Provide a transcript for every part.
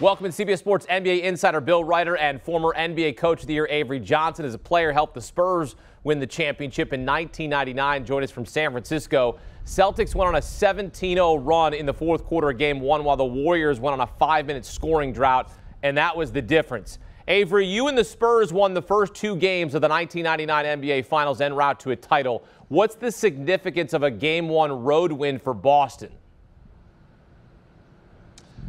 Welcome to CBS Sports NBA insider Bill Reiter and former NBA Coach of the Year Avery Johnson. As a player, helped the Spurs win the championship in 1999. Joined us from San Francisco. Celtics went on a 17-0 run in the fourth quarter of Game 1 while the Warriors went on a 5-minute scoring drought, and that was the difference. Avery, you and the Spurs won the first two games of the 1999 NBA Finals en route to a title. What's the significance of a Game 1 road win for Boston?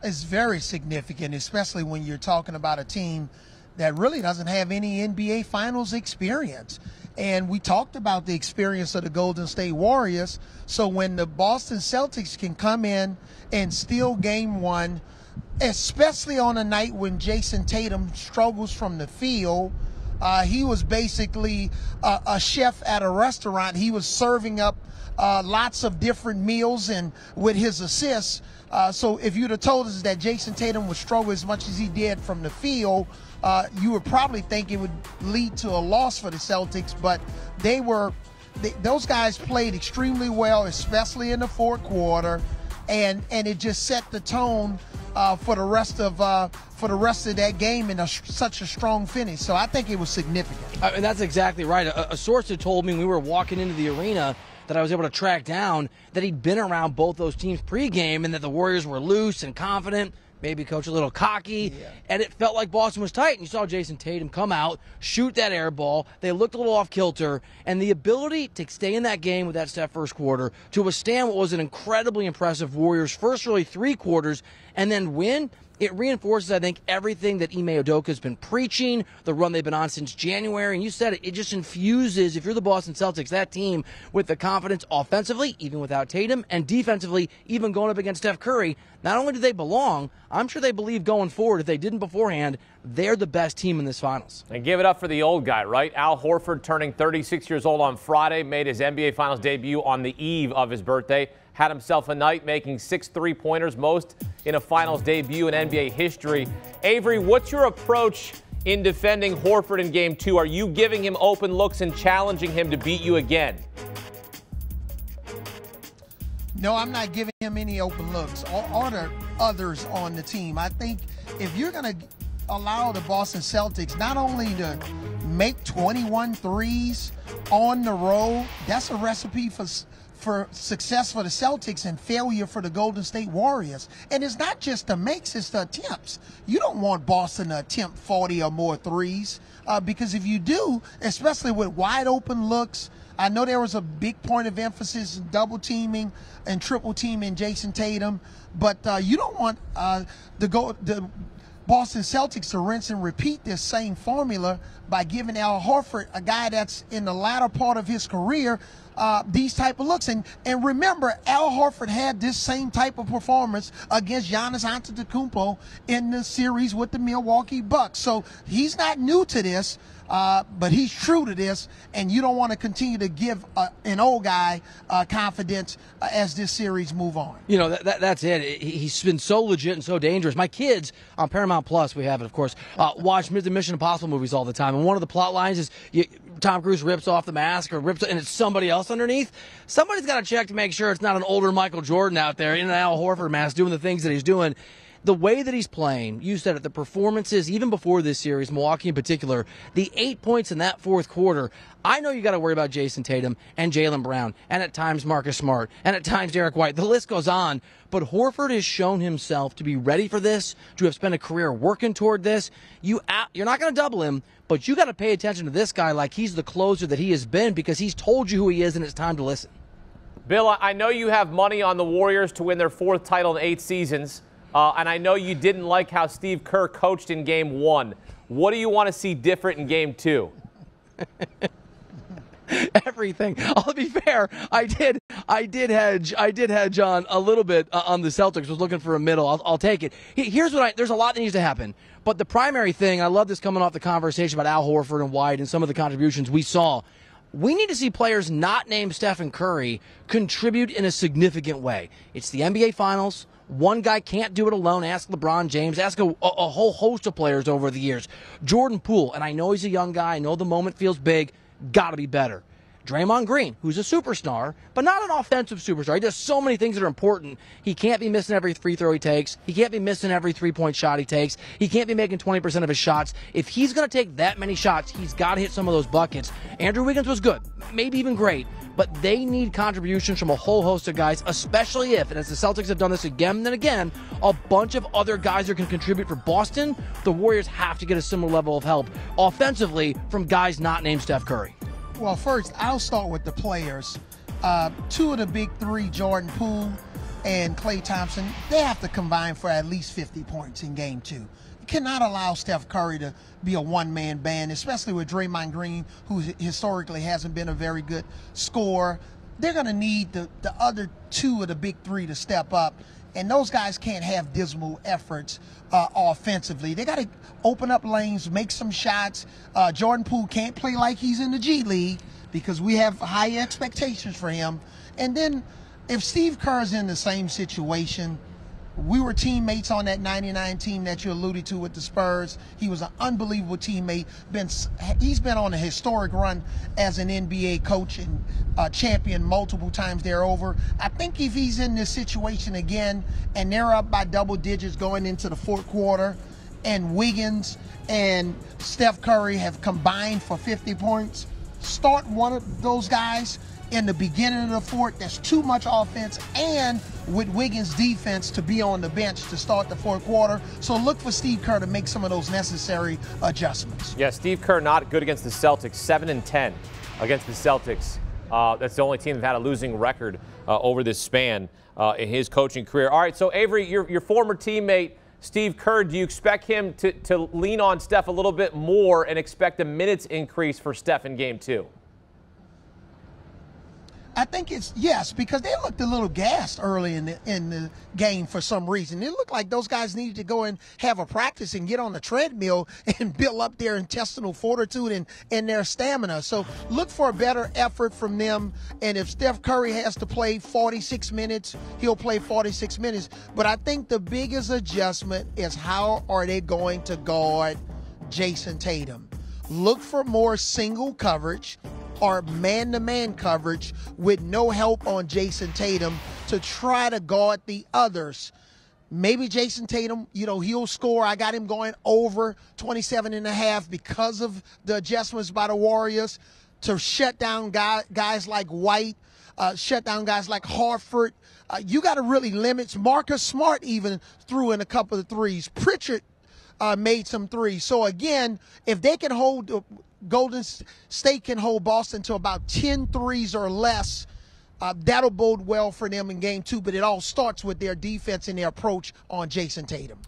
It's very significant, especially when you're talking about a team that really doesn't have any NBA Finals experience. And we talked about the experience of the Golden State Warriors. So when the Boston Celtics can come in and steal Game 1, especially on a night when Jason Tatum struggles from the field, he was basically a chef at a restaurant. He was serving up lots of different meals and with his assists. So if you'd have told us that Jason Tatum would struggle as much as he did from the field, you would probably think it would lead to a loss for the Celtics. But those guys played extremely well, especially in the fourth quarter, and it just set the tone for the rest of that game in such a strong finish. So I think it was significant. And that's exactly right. A source had told me when we were walking into the arena that I was able to track down that he'd been around both those teams pregame and that the Warriors were loose and confident, maybe Coach a little cocky, and it felt like Boston was tight. And you saw Jason Tatum come out, shoot that air ball. They looked a little off kilter, and the ability to stay in that game with that first quarter, to withstand what was an incredibly impressive Warriors first really three quarters, and then win. It reinforces, I think, everything that Ime Udoka's been preaching, the run they've been on since January. And you said it just infuses, if you're the Boston Celtics, that team with the confidence offensively, even without Tatum, and defensively, even going up against Steph Curry. Not only do they belong, I'm sure they believe going forward, if they didn't beforehand, they're the best team in this finals. And give it up for the old guy, right? Al Horford, turning 36 years old on Friday, made his NBA Finals debut on the eve of his birthday. Had himself a night, making 6 3-pointers, most in a finals debut in NBA history. Avery, what's your approach in defending Horford in Game 2? Are you giving him open looks and challenging him to beat you again? No, I'm not giving him any open looks or the others on the team. I think if you're going to allow the Boston Celtics not only to make 21 threes on the road, that's a recipe for success for the Celtics and failure for the Golden State Warriors. And it's not just the makes, it's the attempts. You don't want Boston to attempt 40 or more threes because if you do, especially with wide open looks, I know there was a big point of emphasis in double teaming and triple teaming Jason Tatum, but you don't want the Boston Celtics to rinse and repeat this same formula by giving Al Horford, a guy that's in the latter part of his career, these type of looks. And remember, Al Horford had this same type of performance against Giannis Antetokounmpo in the series with the Milwaukee Bucks. So he's not new to this, but he's true to this, and you don't want to continue to give an old guy confidence as this series move on. You know, that's it. He's been so legit and so dangerous. My kids on Paramount Plus, we have it, of course, watch the Mission Impossible movies all the time, and one of the plot lines is Tom Cruise rips off the mask or rips, and it's somebody else underneath. Somebody's got to check to make sure it's not an older Michael Jordan out there in an Al Horford mask doing the things that he's doing. The way that he's playing, you said it, the performances, even before this series, Milwaukee in particular, the 8 points in that fourth quarter, I know you got to worry about Jason Tatum and Jalen Brown and at times Marcus Smart and at times Derek White. The list goes on, but Horford has shown himself to be ready for this, to have spent a career working toward this. You're not going to double him, but you got to pay attention to this guy like he's the closer that he has been because he's told you who he is and it's time to listen. Bill, I know you have money on the Warriors to win their fourth title in 8 seasons. And I know you didn't like how Steve Kerr coached in Game 1. What do you want to see different in Game 2? Everything. I'll be fair. I did hedge on a little bit on the Celtics. Was looking for a middle. I'll take it. Here's what there's a lot that needs to happen. But the primary thing, I love this coming off the conversation about Al Horford and White and some of the contributions we saw. We need to see players not named Steph and Curry contribute in a significant way. It's the NBA Finals. One guy can't do it alone. Ask LeBron James. Ask a whole host of players over the years. Jordan Poole, and I know he's a young guy. I know the moment feels big. Got to be better. Draymond Green, who's a superstar, but not an offensive superstar. He does so many things that are important. He can't be missing every free throw he takes. He can't be missing every three-point shot he takes. He can't be making 20% of his shots. If he's going to take that many shots, he's got to hit some of those buckets. Andrew Wiggins was good, maybe even great, but they need contributions from a whole host of guys, especially if, and as the Celtics have done this again and again, a bunch of other guys are going to contribute for Boston. The Warriors have to get a similar level of help offensively from guys not named Steph Curry. Well, first, I'll start with the players. Two of the big three, Jordan Poole and Klay Thompson, they have to combine for at least 50 points in game two. You cannot allow Steph Curry to be a one-man band, especially with Draymond Green, who historically hasn't been a very good scorer. They're going to need the other two of the big three to step up. And those guys can't have dismal efforts offensively. They got to open up lanes, make some shots. Jordan Poole can't play like he's in the G League because we have high expectations for him. And then if Steve Kerr's in the same situation, we were teammates on that 99 team that you alluded to with the Spurs. He was an unbelievable teammate. He's been on a historic run as an NBA coach and champion multiple times thereover. I think if he's in this situation again and they're up by double digits going into the fourth quarter and Wiggins and Steph Curry have combined for 50 points, start one of those guys in the beginning of the fourth. That's too much offense, and with Wiggins' defense to be on the bench to start the fourth quarter. So look for Steve Kerr to make some of those necessary adjustments. Yeah, Steve Kerr not good against the Celtics, 7-10 against the Celtics. That's the only team that had a losing record over this span in his coaching career. All right, so Avery, your former teammate, Steve Kerr, do you expect him to lean on Steph a little bit more and expect a minutes increase for Steph in game two? I think it's yes, because they looked a little gassed early in the game for some reason. It looked like those guys needed to go and have a practice and get on the treadmill and build up their intestinal fortitude and their stamina. So look for a better effort from them. And if Steph Curry has to play 46 minutes, he'll play 46 minutes. But I think the biggest adjustment is how are they going to guard Jason Tatum? Look for more single coverage or man-to-man coverage with no help on Jason Tatum to try to guard the others. Maybe Jason Tatum, you know, he'll score. I got him going over 27.5 because of the adjustments by the Warriors to shut down guys like White, shut down guys like Horford. You got to really limit. Marcus Smart even threw in a couple of threes. Pritchard made some threes. So, again, if they can hold Golden State can hold Boston to about 10 threes or less, that'll bode well for them in game two, but it all starts with their defense and their approach on Jason Tatum.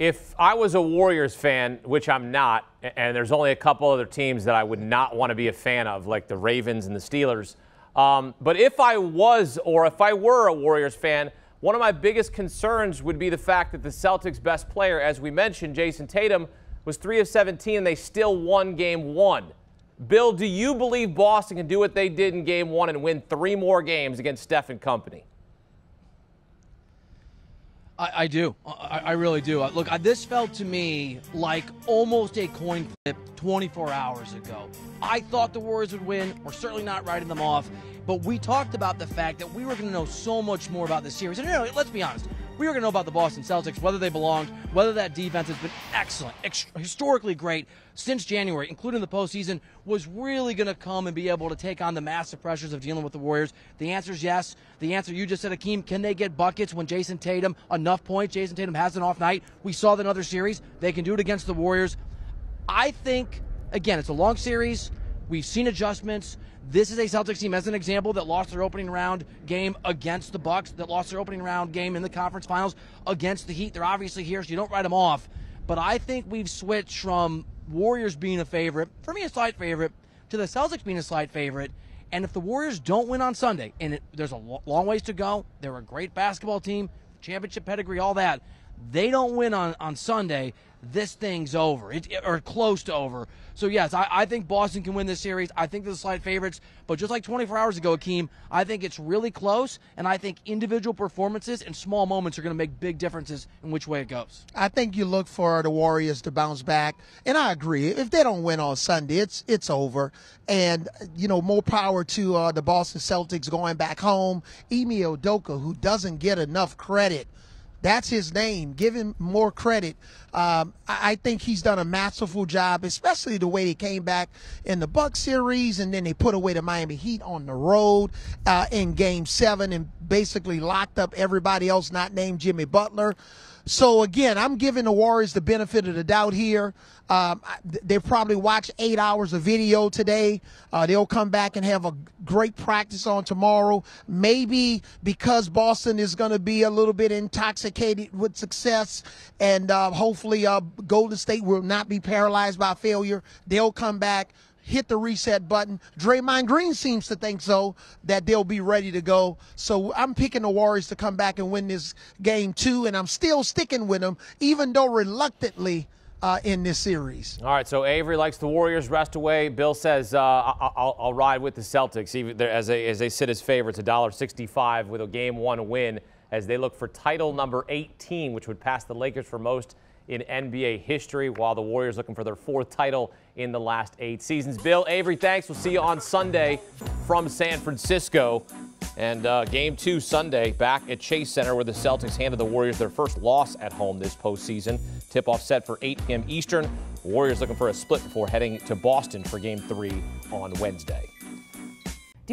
If I was a Warriors fan, which I'm not, and there's only a couple other teams that I would not want to be a fan of, like the Ravens and the Steelers, but if I were a Warriors fan, one of my biggest concerns would be the fact that the Celtics' best player, as we mentioned, Jason Tatum, was 3 of 17, and they still won game one. Bill, do you believe Boston can do what they did in game one and win 3 more games against Steph and company? I do. I really do. Look, this felt to me like almost a coin flip 24 hours ago. I thought the Warriors would win. We're certainly not writing them off. But we talked about the fact that we were going to know so much more about this series. And, you know, let's be honest. We were going to know about the Boston Celtics, whether they belonged, whether that defense has been excellent, historically great since January, including the postseason, was really going to come and be able to take on the massive pressures of dealing with the Warriors. The answer is yes. The answer you just said, Akeem, can they get buckets when Jason Tatum, enough points, Jason Tatum has an off night. We saw that in other series. They can do it against the Warriors. I think, again, it's a long series. We've seen adjustments. This is a Celtics team, as an example, that lost their opening round game against the Bucks, that lost their opening round game in the conference finals against the Heat. They're obviously here, so you don't write them off. But I think we've switched from Warriors being a favorite, for me a slight favorite, to the Celtics being a slight favorite. And if the Warriors don't win on Sunday, and there's a long ways to go, they're a great basketball team, championship pedigree, all that, they don't win on Sunday, this thing's over, or close to over. So, yes, I think Boston can win this series. I think they're the slight favorites. But just like 24 hours ago, Akeem, I think it's really close, and I think individual performances and small moments are going to make big differences in which way it goes. I think you look for the Warriors to bounce back, and I agree. If they don't win on Sunday, it's over. And, you know, more power to the Boston Celtics going back home. Ime Udoka, who doesn't get enough credit. That's his name. Give him more credit. I think he's done a masterful job, especially the way they came back in the Bucks series, and then they put away the Miami Heat on the road in Game 7 and basically locked up everybody else not named Jimmy Butler. So, again, I'm giving the Warriors the benefit of the doubt here. They probably watch 8 hours of video today. They'll come back and have a great practice on tomorrow. Maybe because Boston is going to be a little bit intoxicated with success, and hopefully Golden State will not be paralyzed by failure, they'll come back, hit the reset button. Draymond Green seems to think so, that they'll be ready to go. So I'm picking the Warriors to come back and win this Game 2, and I'm still sticking with them, even though reluctantly, in this series. All right, so Avery likes the Warriors, rest away. Bill says, I'll ride with the Celtics, even as they sit as favorites, $1.65 with a Game 1 win, as they look for title number 18, which would pass the Lakers for most in NBA history, while the Warriors looking for their 4th title in the last 8 seasons. Bill, Avery, thanks. We'll see you on Sunday from San Francisco. And Game 2 Sunday back at Chase Center, where the Celtics handed the Warriors their first loss at home this postseason. Tip-off set for 8 p.m. Eastern. Warriors looking for a split before heading to Boston for Game 3 on Wednesday. Do